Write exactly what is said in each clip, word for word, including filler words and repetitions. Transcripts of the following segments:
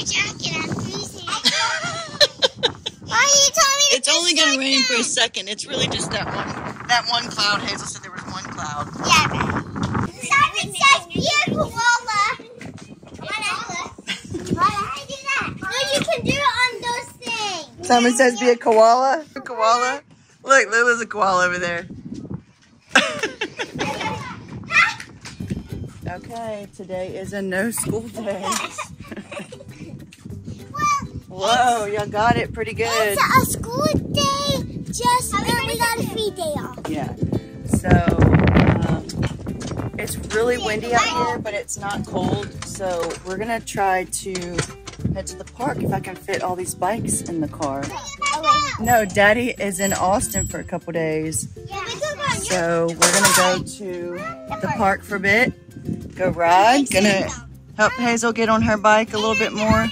your jacket after you say it. Why are you telling me to It's only going to rain down? for a second. It's really just that one that one cloud. Hazel said there was one cloud. Yeah, man. Simon says beautiful Lola. Lola. Why don't I do that? No, you can do it on those things. Simon says be a koala. A koala. Look, Lula's a koala over there. Okay, today is a no school day. Whoa, y'all got it pretty good. It's a school day, just that we got a free day off. Yeah, so um, it's really windy out here, but it's not cold. So we're gonna try to head to the park if I can fit all these bikes in the car. No, Daddy is in Austin for a couple days. So we're gonna go to the park for a bit. Go ride. Gonna help Hazel get on her bike a little bit more.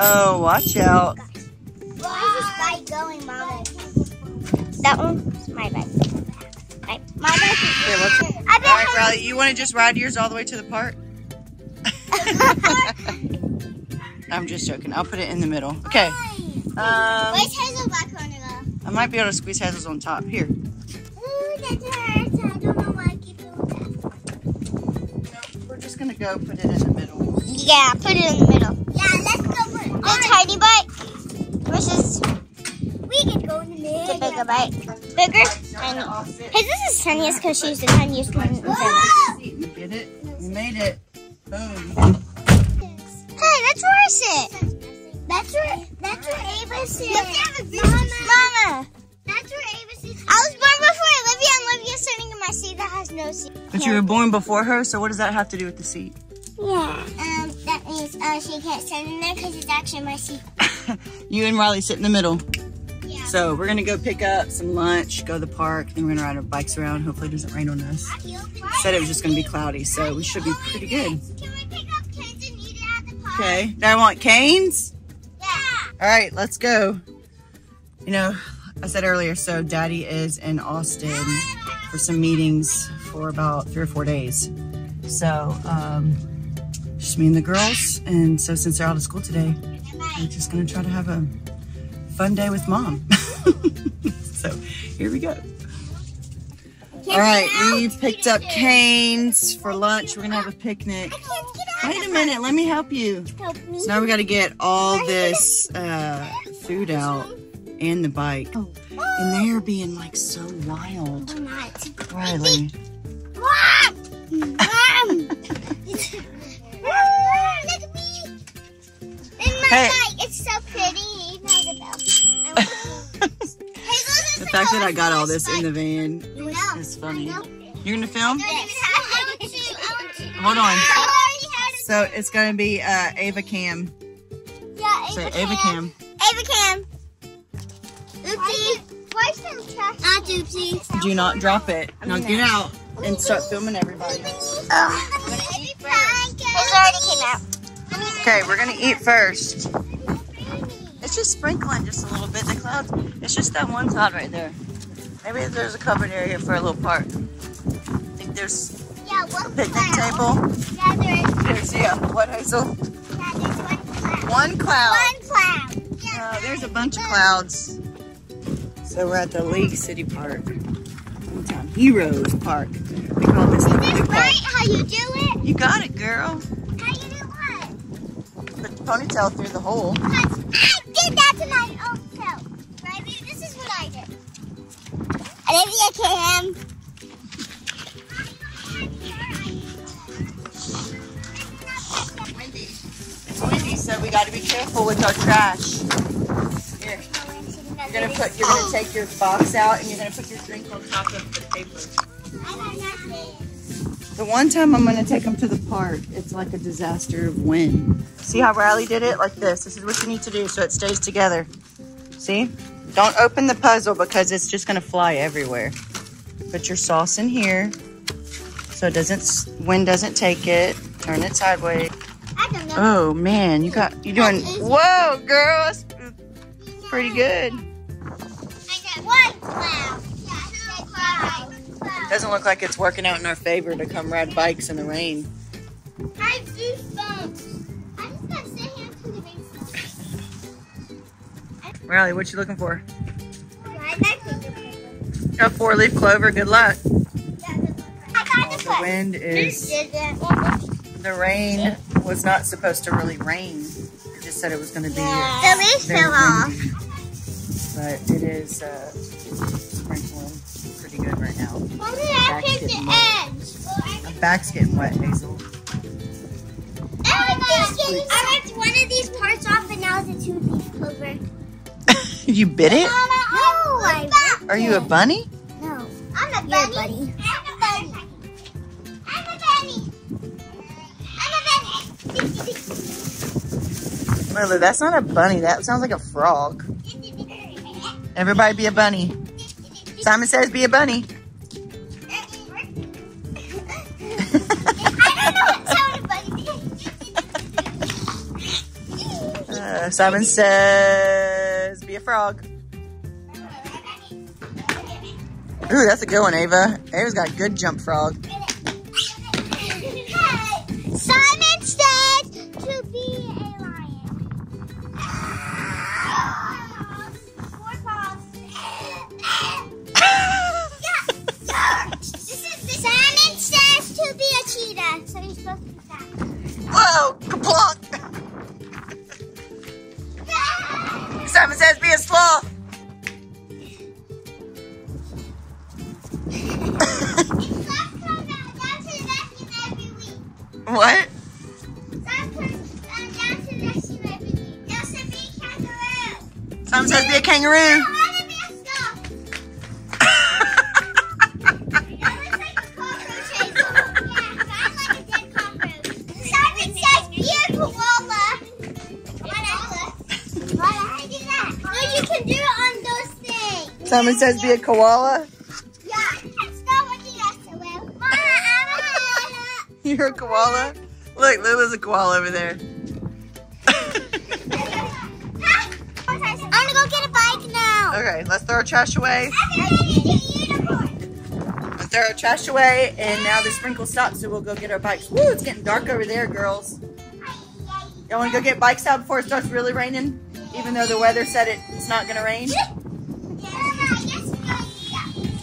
Oh, watch out. Where's this bike going, Mama? That one's my bike. My, my bike is okay, all right, Riley, you want to just ride yours all the way to the park? I'm just joking. I'll put it in the middle. Okay. Um, Where's Hazel's bike going to go? I might be able to squeeze Hazel's on top. Here. Ooh, that hurts. I don't know why I keep doing that. Just gonna go put it in the middle. Yeah, put it in the middle. Yeah, let's go put it in the middle. A tiny bike versus we could go in the middle. The bigger bike. Bigger? Tiny. Hey, this is tiniest because she's the tiniest one. You did it. You made it. Boom. Hey, that's where I sit. That's where that's where Ava sits. Mama. Mama. That's where Ava sits. I was born before Olivia and Olivia sitting in my seat that has no seat. But you were born before her, so what does that have to do with the seat? Yeah, um, that means uh, she can't sit in there because it's actually my seat. You and Riley sit in the middle. Yeah. So we're going to go pick up some lunch, go to the park, then we're going to ride our bikes around. Hopefully it doesn't rain on us. Said it was just going to be cloudy, so we should be pretty good. Can we pick up canes and eat it at the park? Okay. Do I want canes? Yeah. All right, let's go. You know, I said earlier, so Daddy is in Austin for some meetings for about three or four days. So, um, just me and the girls. And so since they're out of school today, I'm just gonna try to have a fun day with Mom. So here we go. All right, we picked up canes for lunch. We're gonna have a picnic. Wait a minute, let me help you. So now we gotta get all this uh, food out. And the bike. Oh. And they're being like so wild. I'm not. Riley. Mom! Mom! Look at me! And my hey. bike, it's so pretty. It has a belt. The fact that I got all this in the van is funny. You're gonna film? Yes. Hold on. So it's gonna be uh, Ava Cam. Yeah, Ava Cam. So Ava Cam. Ava Cam. Not oopsie. Do not drop it. Now get out and start filming everybody. Oh. It's already came out. Okay, we're gonna eat first. It's just sprinkling just a little bit. The clouds. It's just that one cloud right there. Maybe there's a covered area for a little park. I think there's yeah, a picnic table. Yeah, there is. There's yeah. What, Hazel? Yeah, there's one cloud. One cloud. One cloud. Yeah, uh, there's a bunch of clouds. So we're at the League City Park, Hometown Heroes Park. We call this the Is this right how you do it? You got it, girl. How you do what? Put the ponytail through the hole. Because I did that to my own self. Right? This is what I did. Olivia Cam. It's windy. It's windy, so we got to be careful with our trash. Here. You're gonna put. You're gonna take your box out, and you're gonna put your drink on top of the paper. The one time I'm gonna take them to the park, it's like a disaster of wind. See how Riley did it? Like this. This is what you need to do so it stays together. See? Don't open the puzzle because it's just gonna fly everywhere. Put your sauce in here, so it doesn't. Wind doesn't take it. Turn it sideways. Oh man, you got. You doing? Whoa, girls. Pretty good. One cloud. It doesn't look like it's working out in our favor to come ride bikes in the rain. I do bumps. I'm just gonna sit here Riley, what you looking for? A four-leaf clover. Good luck. I got the The wind is... The rain was not supposed to really rain. It just said it was going to be... Yeah. The leaves fell off. But it is uh, sprinkling pretty good right now. Mommy, I picked the edge. My back's getting wet, Hazel. I ripped one of these parts off and now it's a two-leaf clover. You bit it? No, are you a bunny? No. I'm a bunny. I'm a bunny. I'm a bunny. I'm a bunny. Lulu, that's not a bunny. That sounds like a frog. Everybody be a bunny. Simon says be a bunny. Uh, Simon says, be a frog. Ooh, that's a good one, Ava. Ava's got a good jump frog. Simon says to be a lion. Simon says to be a cheetah. So he's supposed to be fat. Whoa, kaplonk. Simon says be a sloth. What? Simon says be a kangaroo. I want to be a sloth. That looks like a cockroach. I like a dead cockroach. Simon says be a koala. Koala. You can do it on those things. Someone says be a koala? Yeah, that's not what you asked. You're a koala? Look, Lula's a koala over there. I'm gonna go get a bike now. Okay, let's throw our trash away. Let's throw our trash away, and now the sprinkle stopped, so we'll go get our bikes. Woo, it's getting dark over there, girls. Y'all wanna go get bikes out before it starts really raining? Even though the weather said it, it's not going to rain?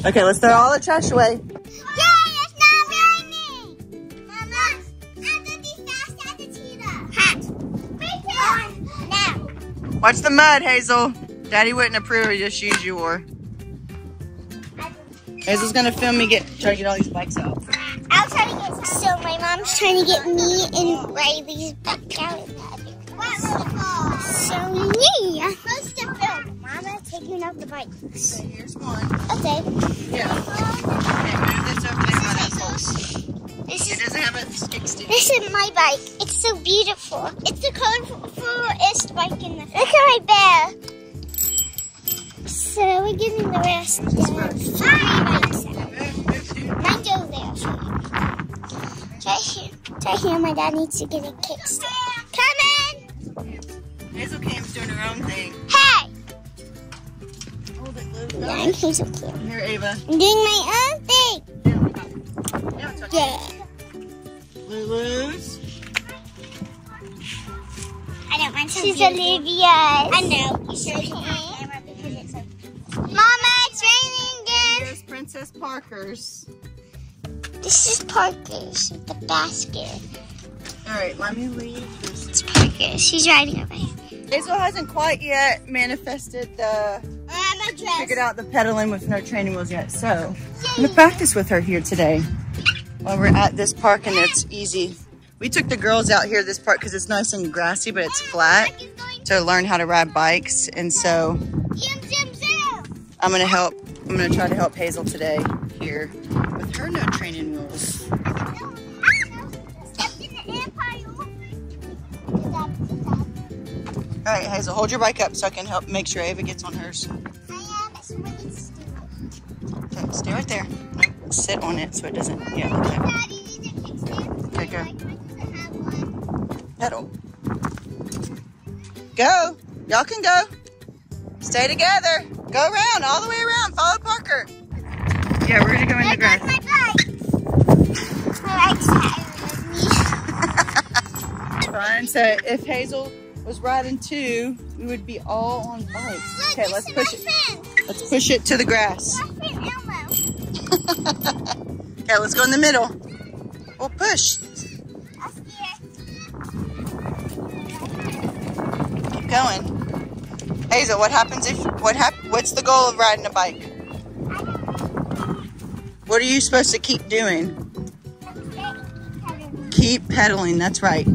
Okay, let's throw all the trash away. Yay, it's not raining! Mama, I'm going to be fast at the cheetah. Hat. Me too. Now. Watch the mud, Hazel. Daddy wouldn't approve of the shoes you wore. Hazel's going to film me get try to get all these bikes out. I'll try to get some. So my mom's trying to get me and Riley's back out of that. So yeah. I'm supposed to film. Mama taking out the bikes. Okay, here's one. Okay. Yeah. Okay, move this over there by that pole. This it doesn't have a stick stick. This is my bike. It's so beautiful. It's the colorfulest bike in the family. Look at my bear. So we're getting the rest of the bikes. Mine goes there. Try here. Try here. My dad needs to get a kickstand. Hazel Cam's doing her own thing. Hey! Hold it, Lou. Yeah, I'm Hazel Cam. Here, Ava. I'm doing my own thing. Yeah. yeah. Lulu's. I don't mind. She's Olivia's. I know. You should have camera because it's so. Mama, it's raining again. Here's Princess Parker's. This is Parker's, the basket. All right, let me leave this. It's Parker. She's riding away. Hazel hasn't quite yet manifested the... I'm a dress. Figured out the pedaling with no training wheels yet, so... Yay. I'm gonna practice with her here today while we're at this park and it's easy. We took the girls out here this park because it's nice and grassy, but it's flat to learn how to ride bikes, and so... I'm gonna help, I'm gonna try to help Hazel today here with her no training wheels. All right, Hazel, hold your bike up so I can help make sure Ava gets on hers. I am. It's really stupid. Okay, stay right there. Sit on it so it doesn't. Yeah. Okay. Daddy needs a kickstand. Okay, go. Pedal. Go. Y'all can go. Stay together. Go around all the way around. Follow Parker. Yeah, we're gonna go in the grass. My bike. My bike's tired of me. Fine. So if Hazel was riding two, we would be all on bikes. Look, okay, let's push it. Friend. Let's push it to the grass. My friend Elmo. Okay, let's go in the middle. We'll push. I'm scared. Keep going. Hazel, what happens if what hap what's the goal of riding a bike? I don't know. What are you supposed to keep doing? Pedaling. Keep pedaling, that's right.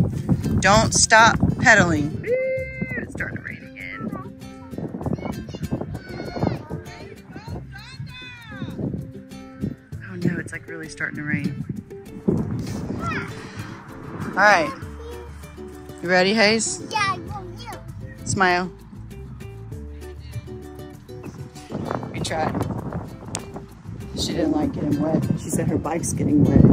Don't stop pedaling. It's starting to rain again. Oh no, it's like really starting to rain. Alright. You ready, Hayes? Yeah, you, you. Smile. We tried. She didn't like getting wet. She said her bike's getting wet.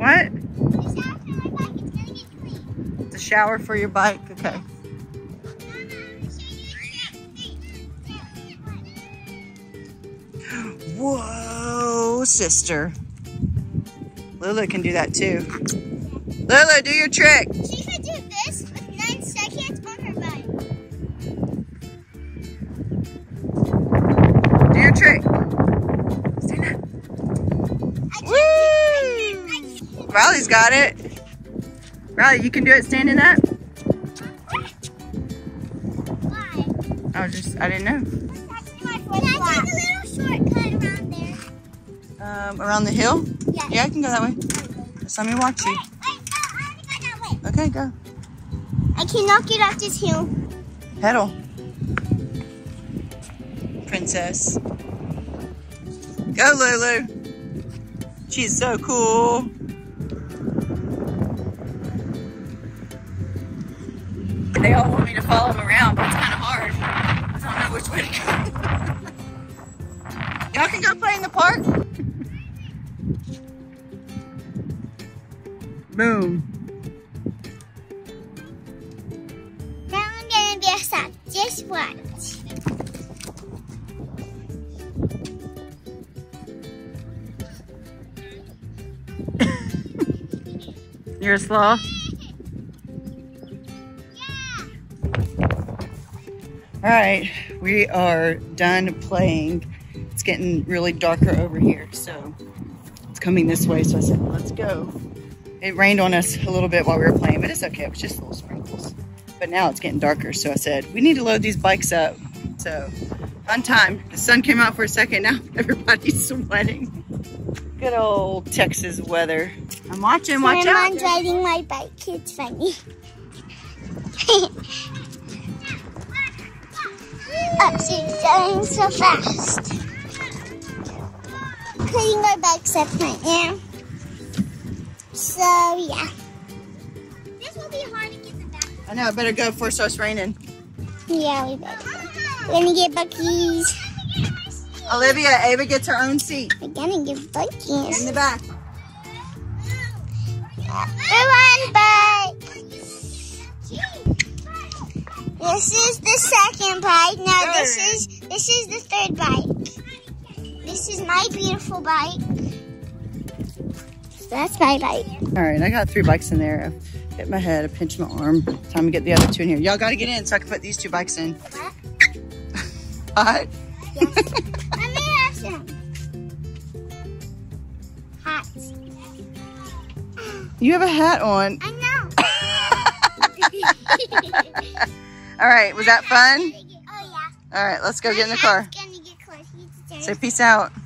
What? The shower for my bike, it's gonna get clean. The shower for your bike, okay. Whoa, sister. Lulu can do that too. Lulu, do your trick. She can do this with nine seconds on her bike. Do your trick. Stand up. Woo! Riley's got it. Riley, you can do it standing up. Why? I was just, I didn't know. Can I take a little shortcut around there? Um, around the hill? Yeah. Yeah, I can go that way. Just let me watch you. Wait, wait, no, I already got that way. Okay, go. I cannot get off this hill. Pedal. Princess. Go, Lulu. She's so cool. They all want me to follow them around, but it's kind of hard. I don't know which way to go. Y'all can go play in the park. Boom. Now I'm gonna be outside. Just watch. You're a sloth? Yeah. All right, we are done playing. It's getting really darker over here, so it's coming this way, so I said, let's go. It rained on us a little bit while we were playing, but it's okay, it was just little sprinkles. But now it's getting darker, so I said, we need to load these bikes up. So, fun time. The sun came out for a second, now everybody's sweating. Good old Texas weather. I'm watching, watch out. I'm riding my bike, it's funny. Oh, she's going so fast. Putting our bikes up right now. So, yeah. This will be hard to get the back. I know, I better go before it starts raining. Yeah, we better. Let me get Bucky's. Olivia, Ava gets her own seat. We're gonna get Bucky's. In the back. Everyone, bike. This is the second bike. Now third. this is this is the third bike. This is my beautiful bike. That's my bike. All right, I got three bikes in there. I hit my head, I pinched my arm. Time to get the other two in here. Y'all gotta get in so I can put these two bikes in. What? Hot? Yes. Let me have some. Hot. You have a hat on. I know. All right, was that fun? Oh, yeah. All right, let's go my get in the car. Say peace out.